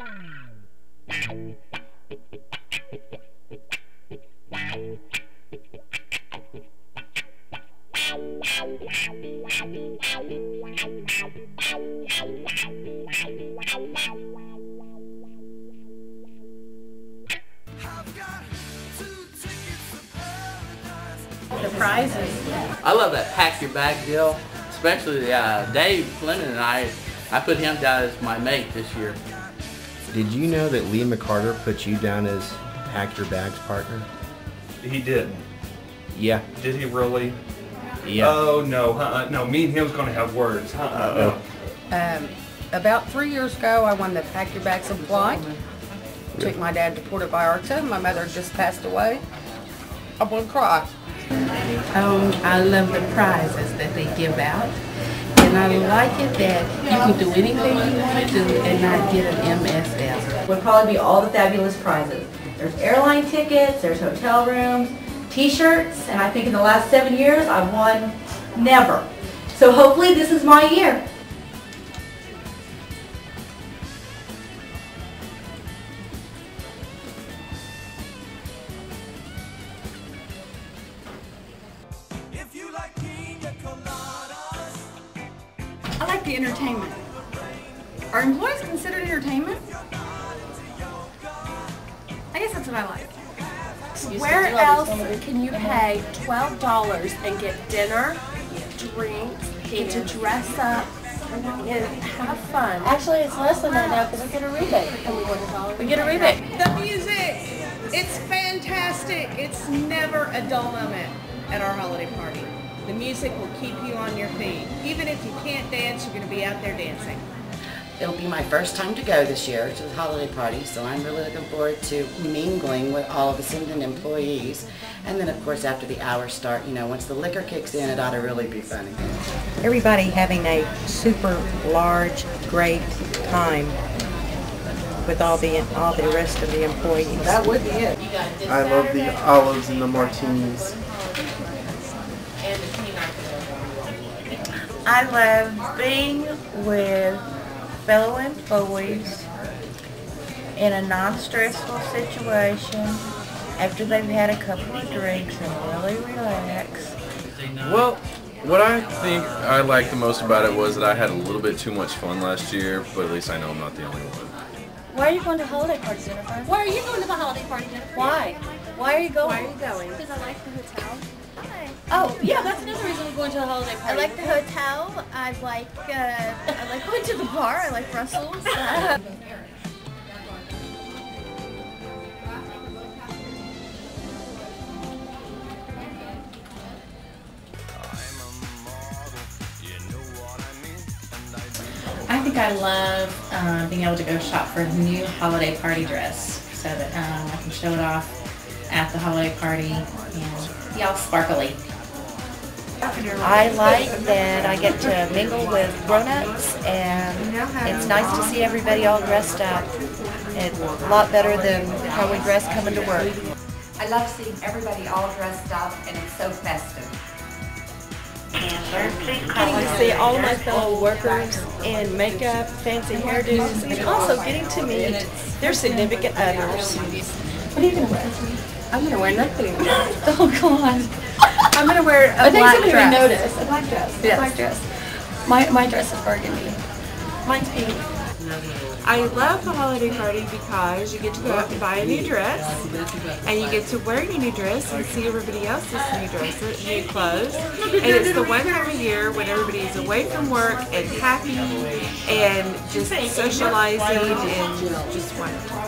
I love that Pack Your Bags deal, especially Dave Flynn and I put him down as my mate this year. Did you know that Liam McCarter put you down as Pack Your Bags partner? He didn't. Yeah. Did he really? Yeah. Oh no, no, me and him was going to have words. About 3 years ago I won the Pack Your Bags flight. Took my dad to Puerto Vallarta. My mother just passed away. I'm going to cry. Oh, I love the prizes that they give out, and I like it that you can do anything you want to do and not get an MSF. Would probably be all the fabulous prizes. There's airline tickets, there's hotel rooms, t-shirts, and I think in the last 7 years I've won never. So hopefully this is my year. I like the entertainment. Are employees considered entertainment? I guess that's what I like. Where else can you pay $12 and get dinner, drinks, get to dress up, and have fun? Actually, it's less than that now because we get a rebate. We get a rebate. The music, it's fantastic. It's never a dull moment at our holiday party. The music will keep you on your feet. Even if you can't dance, you're going to be out there dancing. It'll be my first time to go this year to the holiday party, so I'm really looking forward to mingling with all of the Cendant employees. And then, of course, after the hours start, you know, once the liquor kicks in, it ought to really be fun again. Everybody having a super large, great time with all the rest of the employees. That would be it. I love the olives and the martinis. I love being with fellow employees in a non-stressful situation after they've had a couple of drinks and really relax. Well, what I think I liked the most about it was that I had a little bit too much fun last year, but at least I know I'm not the only one. Why are you going to the holiday party, Jennifer? Why are you going to the holiday party, Jennifer? Why? Why are you going? Why are you going? Because I like the hotel. Oh, yeah, that's another reason we're going to the holiday party. I like the hotel, I like going to the bar, I like Brussels. I think I love being able to go shop for a new holiday party dress so that I can show it off at the holiday party and be all sparkly. I like that I get to mingle with grown-ups, and it's nice to see everybody all dressed up. It's a lot better than how we dress coming to work. I love seeing everybody all dressed up, and it's so festive. Getting to see all my fellow workers in makeup, fancy hairdos, and also getting to meet their significant others. What are you going to wear? I'm going to wear nothing. Oh, God. I'm going to wear a black dress. I think noticed. A black dress. Yes. A black dress. My dress is burgundy. Mine's pink. I love the holiday party because you get to go out and buy a new dress, and you get to wear your new dress and see everybody else's new dresses, new clothes. And it's the one time of year when everybody is away from work and happy and just socializing and just wonderful.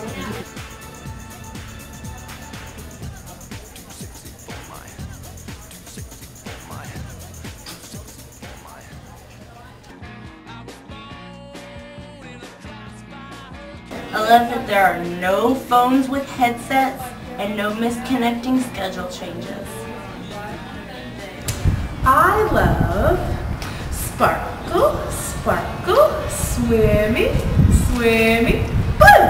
I love that there are no phones with headsets and no misconnecting schedule changes. I love sparkle, sparkle, swimming, swimming, boom!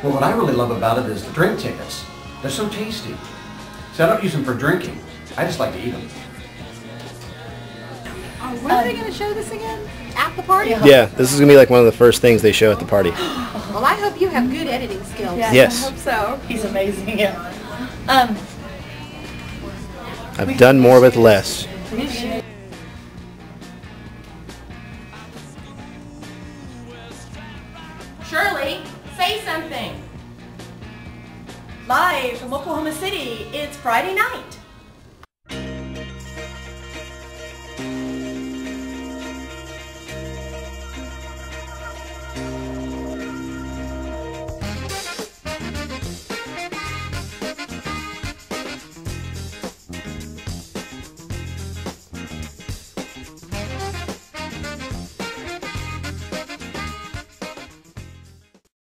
Well, what I really love about it is the drink tickets. They're so tasty. So I don't use them for drinking. I just like to eat them. When are they going to show this again? at the party? Yeah, this is going to be like one of the first things they show at the party. Well, I hope you have good editing skills. Yeah, yes. I hope so. He's amazing, yeah. I've done more with less. Shirley, say something. Live from Oklahoma City, it's Friday night.